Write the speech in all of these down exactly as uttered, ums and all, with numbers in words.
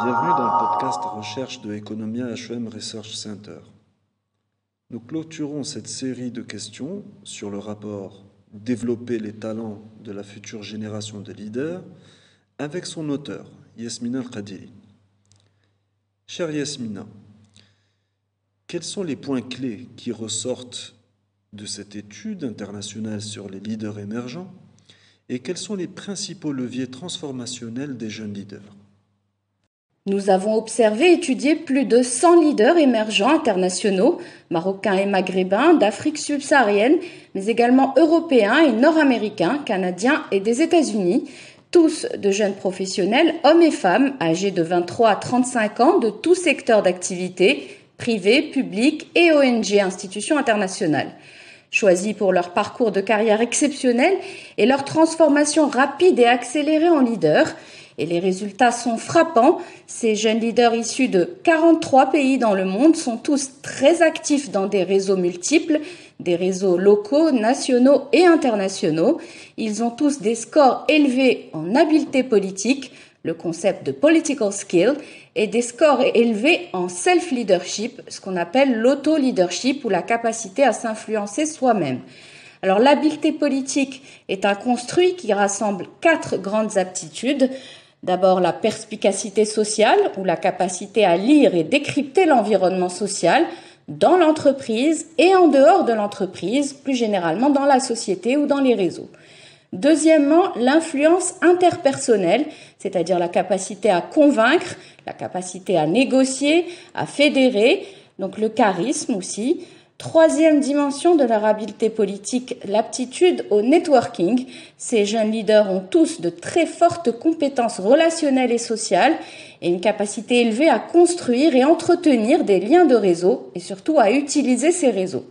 Bienvenue dans le podcast Recherche de Economia H E M Research Center. Nous clôturons cette série de questions sur le rapport Développer les talents de la future génération de leaders avec son auteur, Yasmina El Kadiri. Chère Yasmina, quels sont les points clés qui ressortent de cette étude internationale sur les leaders émergents et quels sont les principaux leviers transformationnels des jeunes leaders ? Nous avons observé et étudié plus de cent leaders émergents internationaux, marocains et maghrébins, d'Afrique subsaharienne, mais également européens et nord-américains, canadiens et des États-Unis, tous de jeunes professionnels, hommes et femmes, âgés de vingt-trois à trente-cinq ans, de tout secteur d'activité, privés, publics et O N G, institutions internationales. Choisis pour leur parcours de carrière exceptionnel et leur transformation rapide et accélérée en leaders, et les résultats sont frappants. Ces jeunes leaders issus de quarante-trois pays dans le monde sont tous très actifs dans des réseaux multiples, des réseaux locaux, nationaux et internationaux. Ils ont tous des scores élevés en habileté politique, le concept de political skill, et des scores élevés en self-leadership, ce qu'on appelle l'auto-leadership ou la capacité à s'influencer soi-même. Alors, l'habileté politique est un construit qui rassemble quatre grandes aptitudes. D'abord, la perspicacité sociale ou la capacité à lire et décrypter l'environnement social dans l'entreprise et en dehors de l'entreprise, plus généralement dans la société ou dans les réseaux. Deuxièmement, l'influence interpersonnelle, c'est-à-dire la capacité à convaincre, la capacité à négocier, à fédérer, donc le charisme aussi. Troisième dimension de leur habileté politique, l'aptitude au networking. Ces jeunes leaders ont tous de très fortes compétences relationnelles et sociales et une capacité élevée à construire et entretenir des liens de réseau et surtout à utiliser ces réseaux.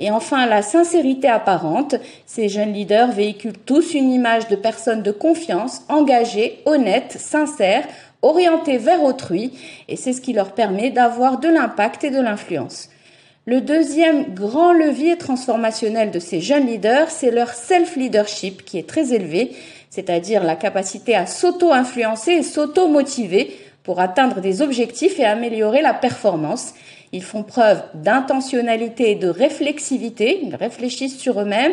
Et enfin, la sincérité apparente. Ces jeunes leaders véhiculent tous une image de personnes de confiance, engagées, honnêtes, sincères, orientées vers autrui et c'est ce qui leur permet d'avoir de l'impact et de l'influence. Le deuxième grand levier transformationnel de ces jeunes leaders, c'est leur self-leadership qui est très élevé, c'est-à-dire la capacité à s'auto-influencer et s'auto-motiver pour atteindre des objectifs et améliorer la performance. Ils font preuve d'intentionnalité et de réflexivité, ils réfléchissent sur eux-mêmes,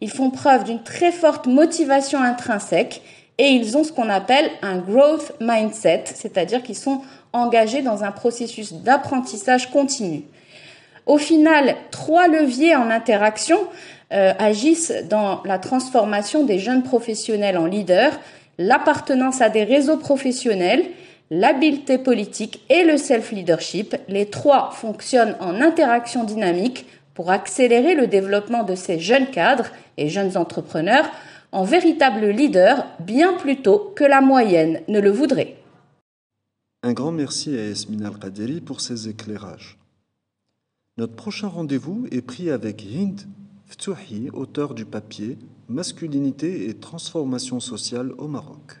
ils font preuve d'une très forte motivation intrinsèque et ils ont ce qu'on appelle un growth mindset, c'est-à-dire qu'ils sont engagés dans un processus d'apprentissage continu. Au final, trois leviers en interaction euh, agissent dans la transformation des jeunes professionnels en leaders, l'appartenance à des réseaux professionnels, l'habileté politique et le self-leadership. Les trois fonctionnent en interaction dynamique pour accélérer le développement de ces jeunes cadres et jeunes entrepreneurs en véritables leaders bien plus tôt que la moyenne ne le voudrait. Un grand merci à Yasmina El Kadiri pour ses éclairages. Notre prochain rendez-vous est pris avec Hind Ftouhi, auteur du papier « Masculinité et transformation sociale au Maroc ».